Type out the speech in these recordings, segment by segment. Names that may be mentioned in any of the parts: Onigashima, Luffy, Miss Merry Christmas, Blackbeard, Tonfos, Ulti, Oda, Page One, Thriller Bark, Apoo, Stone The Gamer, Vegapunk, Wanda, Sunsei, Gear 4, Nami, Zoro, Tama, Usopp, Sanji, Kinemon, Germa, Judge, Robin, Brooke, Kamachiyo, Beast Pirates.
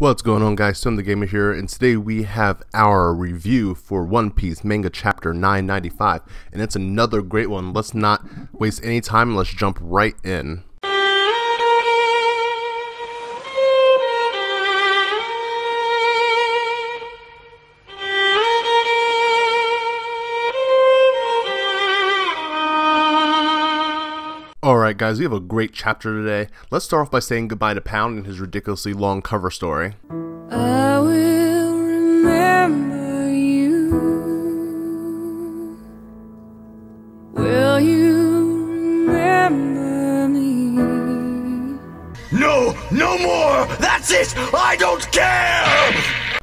What's going on, guys? Stone The Gamer here, and today we have our review for One Piece manga chapter 995, and it's another great one. Let's not waste any time. Let's jump right in. Alright guys, we have a great chapter today. Let's start off by saying goodbye to Pound and his ridiculously long cover story. I will remember you. Will you remember me? No, no more! That's it! I don't care!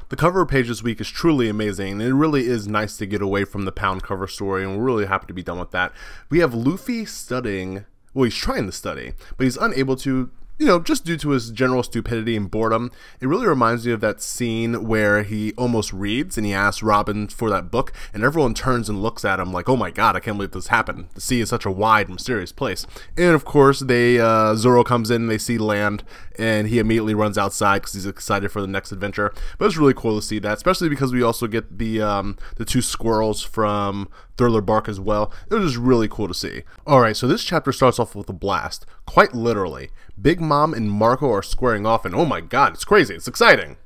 The cover of Page this week is truly amazing, and it really is nice to get away from the Pound cover story, and we're really happy to be done with that. We have Luffy studying, well, he's trying to study, but he's unable to, you know, just due to his general stupidity and boredom. It really reminds me of that scene where he almost reads, and he asks Robin for that book, and everyone turns and looks at him like, oh my god, I can't believe this happened. The sea is such a wide, mysterious place. And of course, Zoro comes in, they see land, and he immediately runs outside because he's excited for the next adventure. But it's really cool to see that, especially because we also get the two squirrels from Thriller Bark as well. It was just really cool to see. Alright, so this chapter starts off with a blast. Quite literally. Big Mom and Marco are squaring off, and oh my god, it's crazy, it's exciting.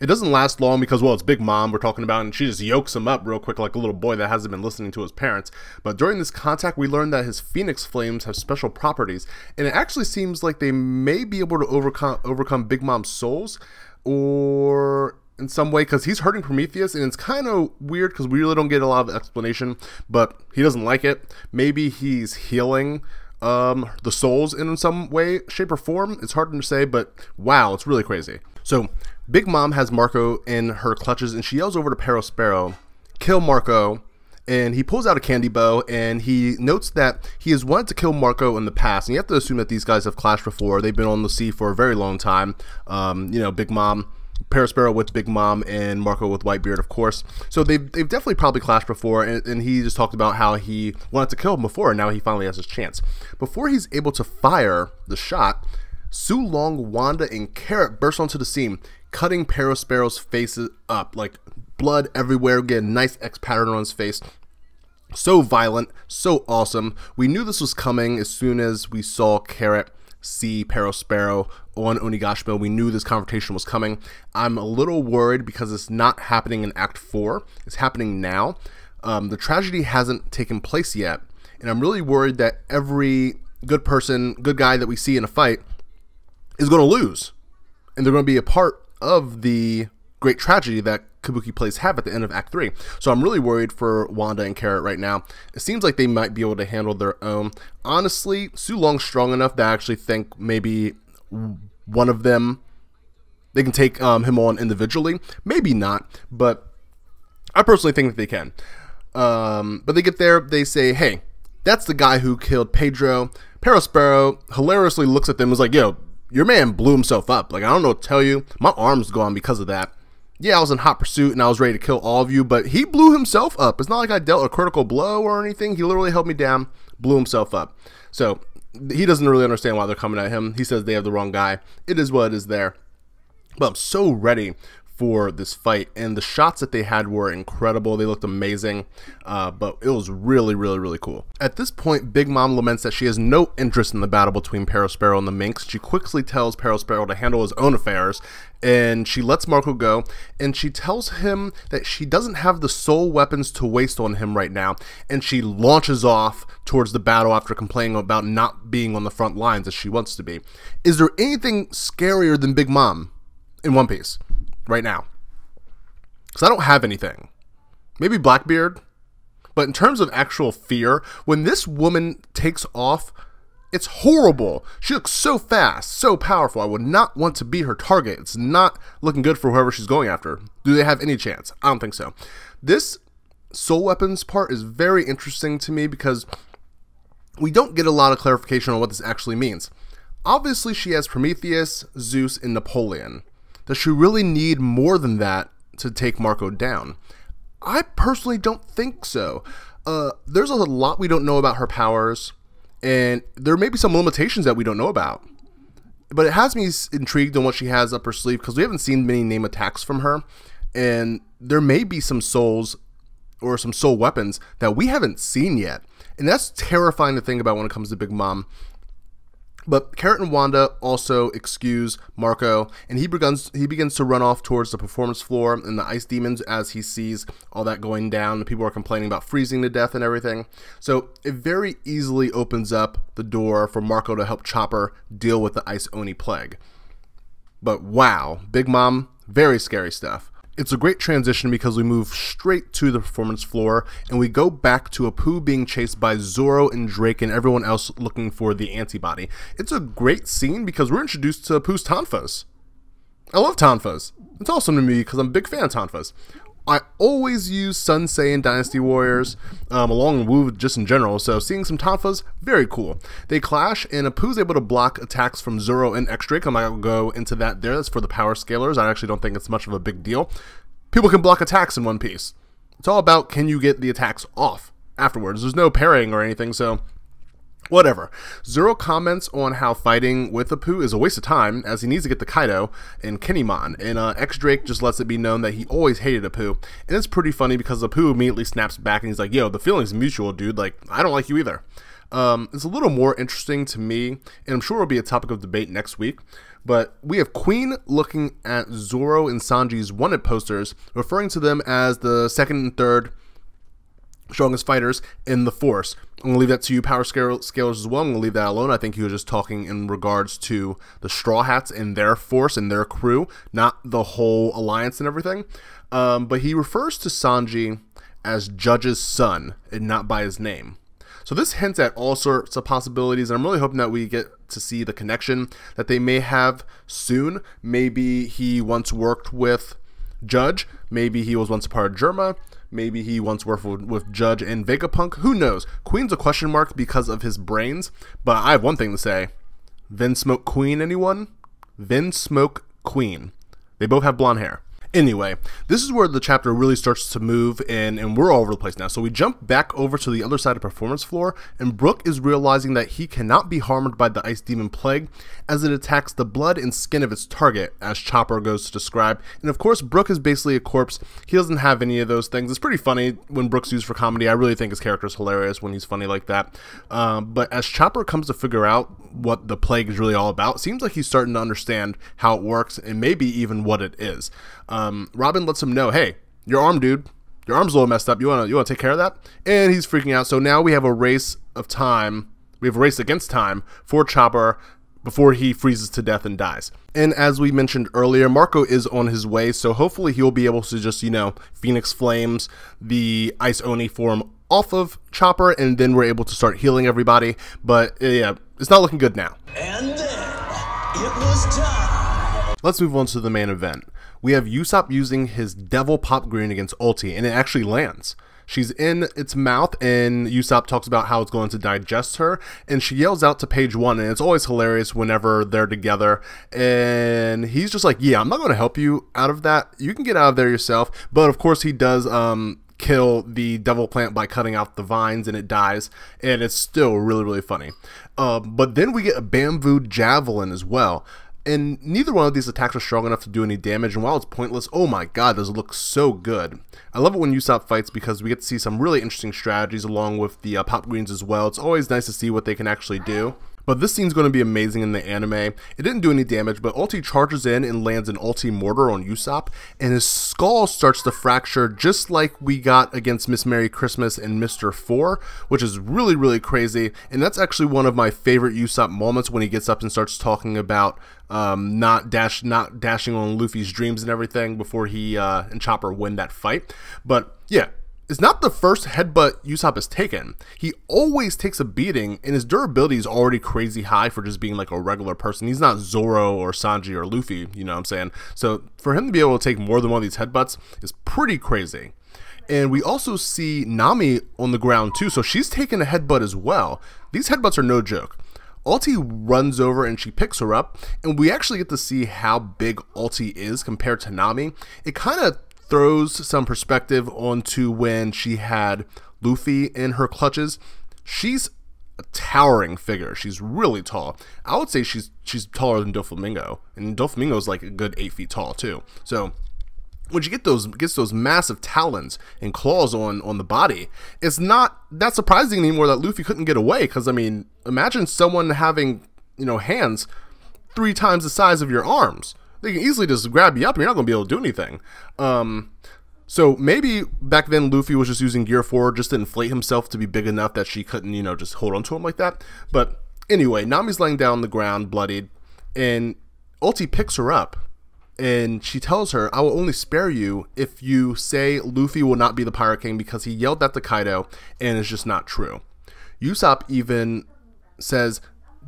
It doesn't last long because, well, it's Big Mom we're talking about, and she just yokes him up real quick like a little boy that hasn't been listening to his parents. But during this contact, we learn that his phoenix flames have special properties, and it actually seems like they may be able to overcome Big Mom's souls, or in some way, because he's hurting Prometheus, and it's kind of weird because we really don't get a lot of explanation, but he doesn't like it. Maybe he's healing the souls in some way, shape, or form. It's hard to say, but wow, it's really crazy. So Big Mom has Marco in her clutches, and she yells over to Perospero, kill Marco, and he pulls out a candy bow, and he notes that he has wanted to kill Marco in the past, and you have to assume that these guys have clashed before. They've been on the sea for a very long time. You know, Big Mom, Perospero with Big Mom, and Marco with Whitebeard, of course. So they've definitely probably clashed before, and he just talked about how he wanted to kill him before, and now he finally has his chance. Before he's able to fire the shot, Sulong, Wanda, and Carrot burst onto the scene, cutting Perospero's faces up, like blood everywhere. Get a nice X pattern on his face. So violent, so awesome. We knew this was coming as soon as we saw Carrot see Perospero on Onigashima. We knew this confrontation was coming. I'm a little worried because it's not happening in Act 4. It's happening now. The tragedy hasn't taken place yet, and I'm really worried that every good guy that we see in a fight is going to lose, and they're going to be a part of the great tragedy that Kabuki plays have at the end of Act 3. So I'm really worried for Wanda and Carrot right now. It seems like they might be able to handle their own. Honestly, Sulong's strong enough that I actually think maybe one of them, they can take him on individually. Maybe not, but I personally think that they can. But they get there, they say, hey, that's the guy who killed Pedro. Perospero hilariously looks at them and is like, yo, your man blew himself up. Like, I don't know what to tell you. My arm's gone because of that. Yeah, I was in hot pursuit and I was ready to kill all of you, but he blew himself up. It's not like I dealt a critical blow or anything. He literally held me down, blew himself up. So he doesn't really understand why they're coming at him. He says they have the wrong guy. It is what it is there. But I'm so ready for this fight, and the shots that they had were incredible. They looked amazing, but it was really, really, really cool. At this point, Big Mom laments that she has no interest in the battle between Perospero and the Minx. She quickly tells Perospero to handle his own affairs, and she lets Marco go, and she tells him that she doesn't have the soul weapons to waste on him right now, and she launches off towards the battle after complaining about not being on the front lines as she wants to be. Is there anything scarier than Big Mom in One Piece right now? Because I don't have anything. Maybe Blackbeard. But in terms of actual fear, when this woman takes off, it's horrible. She looks so fast, so powerful. I would not want to be her target. It's not looking good for whoever she's going after. Do they have any chance? I don't think so. This soul weapons part is very interesting to me because we don't get a lot of clarification on what this actually means. Obviously, she has Prometheus, Zeus, and Napoleon. Does she really need more than that to take Marco down? I personally don't think so. There's a lot we don't know about her powers, and there may be some limitations that we don't know about. But it has me intrigued on what she has up her sleeve, because we haven't seen many name attacks from her, and there may be some souls or some soul weapons that we haven't seen yet, and that's terrifying to think about when it comes to Big Mom. But Carrot and Wanda also excuse Marco, and he begins to run off towards the performance floor and the ice demons as he sees all that going down. People are complaining about freezing to death and everything. So it very easily opens up the door for Marco to help Chopper deal with the Ice Oni plague. But wow, Big Mom, very scary stuff. It's a great transition because we move straight to the performance floor and we go back to Apoo being chased by Zoro and Drake and everyone else looking for the antibody. It's a great scene because we're introduced to Apoo's Tonfos. I love Tonfos. It's awesome to me because I'm a big fan of Tonfos. I always use Sunsei in Dynasty Warriors, along with Wu just in general, so seeing some Tonfos, very cool. They clash, and Apoo's able to block attacks from Zoro and X-Drake. I'm not going to go into that there. That's for the power scalers. I actually don't think it's much of a big deal. People can block attacks in One Piece. It's all about can you get the attacks off afterwards. There's no parrying or anything, so whatever. Zoro comments on how fighting with Apoo is a waste of time, as he needs to get the Kaido and Kinemon, and X-Drake just lets it be known that he always hated Apoo, and it's pretty funny because Apoo immediately snaps back and he's like, yo, the feeling's mutual, dude, like, I don't like you either. It's a little more interesting to me, and I'm sure it'll be a topic of debate next week, but we have Queen looking at Zoro and Sanji's wanted posters, referring to them as the second and third strongest fighters in the force. I'm going to leave that to you power scalers as well. I'm going to leave that alone. I think he was just talking in regards to the Straw Hats and their force and their crew, not the whole alliance and everything. But he refers to Sanji as Judge's son and not by his name. So this hints at all sorts of possibilities, and I'm really hoping that we get to see the connection that they may have soon. Maybe he once worked with Judge. Maybe he was once a part of Germa. Maybe he once worked with Judge and Vegapunk. Who knows? Queen's a question mark because of his brains, but I have one thing to say. Vin Smoke Queen, anyone? Vin Smoke Queen. They both have blonde hair. Anyway, this is where the chapter really starts to move, and we're all over the place now. So we jump back over to the other side of performance floor, and Brooke is realizing that he cannot be harmed by the Ice Demon Plague as it attacks the blood and skin of its target, as Chopper goes to describe. And of course, Brooke is basically a corpse. He doesn't have any of those things. It's pretty funny when Brooke's used for comedy. I really think his character is hilarious when he's funny like that. But as Chopper comes to figure out what the plague is really all about, seems like he's starting to understand how it works and maybe even what it is. Robin lets him know, hey, your arm, dude, your arm's a little messed up. You wanna take care of that? And he's freaking out. So now we have a race of time. We have a race against time for Chopper before he freezes to death and dies. And as we mentioned earlier, Marco is on his way. So hopefully he'll be able to just, you know, Phoenix Flames, the Ice Oni form off of Chopper, and then we're able to start healing everybody. But yeah, it's not looking good now. And then it was time. Let's move on to the main event. We have Usopp using his Devil Pop Green against Ulti, and it actually lands. She's in its mouth, and Usopp talks about how it's going to digest her, and she yells out to Page One, and it's always hilarious whenever they're together, and he's just like, yeah, I'm not going to help you out of that. You can get out of there yourself. But of course he does kill the devil plant by cutting out the vines, and it dies, and it's still really funny. But then we get a Bamboo Javelin as well. And neither one of these attacks are strong enough to do any damage, and while it's pointless, oh my god, those look so good. I love it when Usopp fights because we get to see some really interesting strategies along with the Pop Greens as well. It's always nice to see what they can actually do. But this scene's going to be amazing in the anime. It didn't do any damage, but Ulti charges in and lands an Ulti Mortar on Usopp, and his skull starts to fracture just like we got against Miss Merry Christmas and Mr. Four, which is really crazy. And that's actually one of my favorite Usopp moments, when he gets up and starts talking about not dashing on Luffy's dreams and everything before he and Chopper win that fight. But yeah, it's not the first headbutt Usopp has taken. He always takes a beating, and his durability is already crazy high for just being like a regular person. He's not Zoro or Sanji or Luffy, you know what I'm saying? So for him to be able to take more than one of these headbutts is pretty crazy. And we also see Nami on the ground too, so she's taken a headbutt as well. These headbutts are no joke. Ulti runs over and she picks her up, and we actually get to see how big Ulti is compared to Nami. It kind of throws some perspective onto when she had Luffy in her clutches. She's a towering figure. She's really tall. I would say she's taller than Doflamingo, and Doflamingo's like a good 8 feet tall too. So when she gets those massive talons and claws on the body, it's not that surprising anymore that Luffy couldn't get away. Because I mean, imagine someone having, you know, hands 3 times the size of your arms. They can easily just grab you up, and you're not gonna be able to do anything. So maybe back then Luffy was just using Gear 4 just to inflate himself to be big enough that she couldn't, you know, just hold on to him like that. But anyway, Nami's laying down on the ground, bloodied, and Ulti picks her up. And she tells her, I will only spare you if you say Luffy will not be the Pirate King because he yelled that to Kaido, and it's just not true. Usopp even says,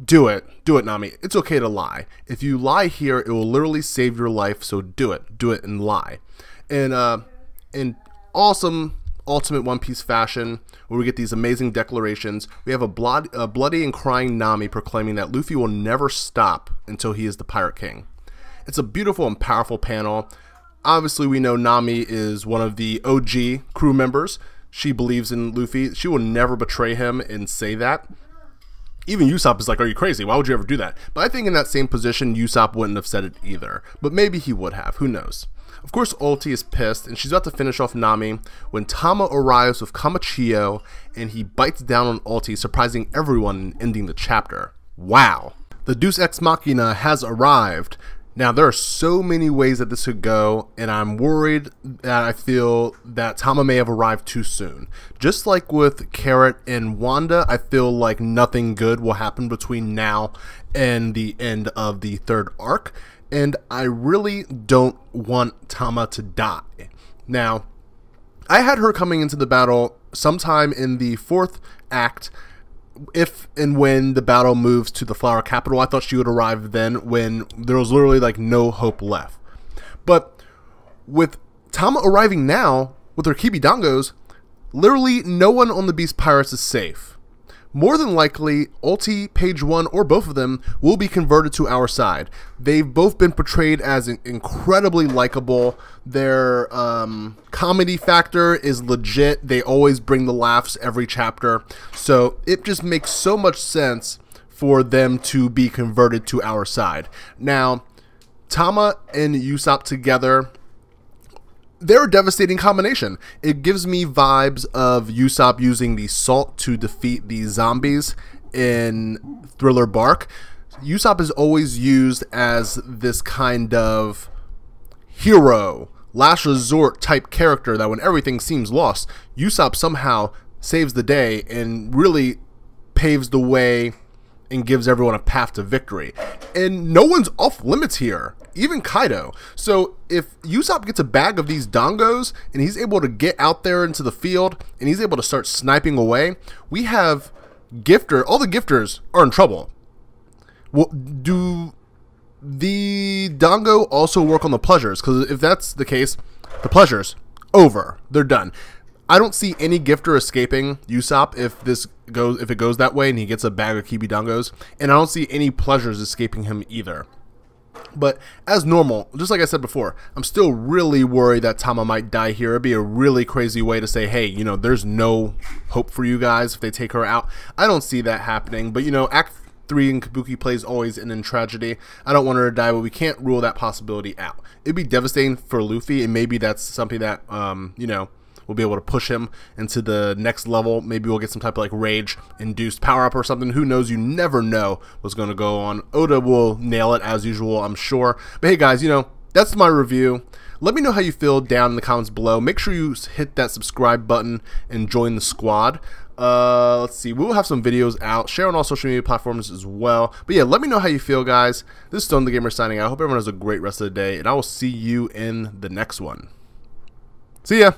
do it, Nami. It's okay to lie. If you lie here, it will literally save your life, so do it and lie. And, in awesome ultimate One Piece fashion, where we get these amazing declarations, we have a bloody and crying Nami proclaiming that Luffy will never stop until he is the Pirate King. It's a beautiful and powerful panel. Obviously, we know Nami is one of the OG crew members. She believes in Luffy. She will never betray him and say that. Even Usopp is like, are you crazy? Why would you ever do that? But I think in that same position, Usopp wouldn't have said it either. But maybe he would have. Who knows? Of course, Ulti is pissed, and she's about to finish off Nami when Tama arrives with Kamachiyo, and he bites down on Ulti, surprising everyone and ending the chapter. Wow. The Deus Ex Machina has arrived. Now, there are so many ways that this could go, and I'm worried that I feel that Tama may have arrived too soon. Just like with Carrot and Wanda, I feel like nothing good will happen between now and the end of the third arc. And I really don't want Tama to die. Now, I had her coming into the battle sometime in the 4th act, if and when the battle moves to the Flower Capital. I thought she would arrive then, when there was literally like no hope left. But with Tama arriving now, with her Kibidongos, literally no one on the Beast Pirates is safe. More than likely, Ulti, Page One, or both of them will be converted to our side. They've both been portrayed as incredibly likable. Their comedy factor is legit. They always bring the laughs every chapter. So it just makes so much sense for them to be converted to our side. Now, Tama and Usopp together, they're a devastating combination. It gives me vibes of Usopp using the salt to defeat the zombies in Thriller Bark. Usopp is always used as this kind of hero, last resort type character that when everything seems lost, Usopp somehow saves the day and really paves the way and gives everyone a path to victory. And no one's off limits here, even Kaido. So if Usopp gets a bag of these dongos and he's able to get out there into the field and he's able to start sniping away, we have Gifter. All the Gifters are in trouble. Well, do the dongo also work on the Pleasures? Because if that's the case, the Pleasures, over. They're done. I don't see any Gifter escaping Usopp if this goes, if it goes that way and he gets a bag of Kibidongos, and I don't see any Pleasures escaping him either. But as normal, just like I said before, I'm still really worried that Tama might die here. It'd be a really crazy way to say, hey, you know, there's no hope for you guys if they take her out. I don't see that happening, but you know, Act 3 in Kabuki plays always end in tragedy. I don't want her to die, but we can't rule that possibility out. It'd be devastating for Luffy, and maybe that's something that, you know, we'll be able to push him into the next level. Maybe we'll get some type of like rage-induced power-up or something. Who knows? You never know what's going to go on. Oda will nail it as usual, I'm sure. But hey guys, you know, that's my review. Let me know how you feel down in the comments below. Make sure you hit that subscribe button and join the squad. Let's see. We will have some videos out. Share on all social media platforms as well. But yeah, let me know how you feel, guys. This is Stone The Gamer signing out. I hope everyone has a great rest of the day, and I will see you in the next one. See ya!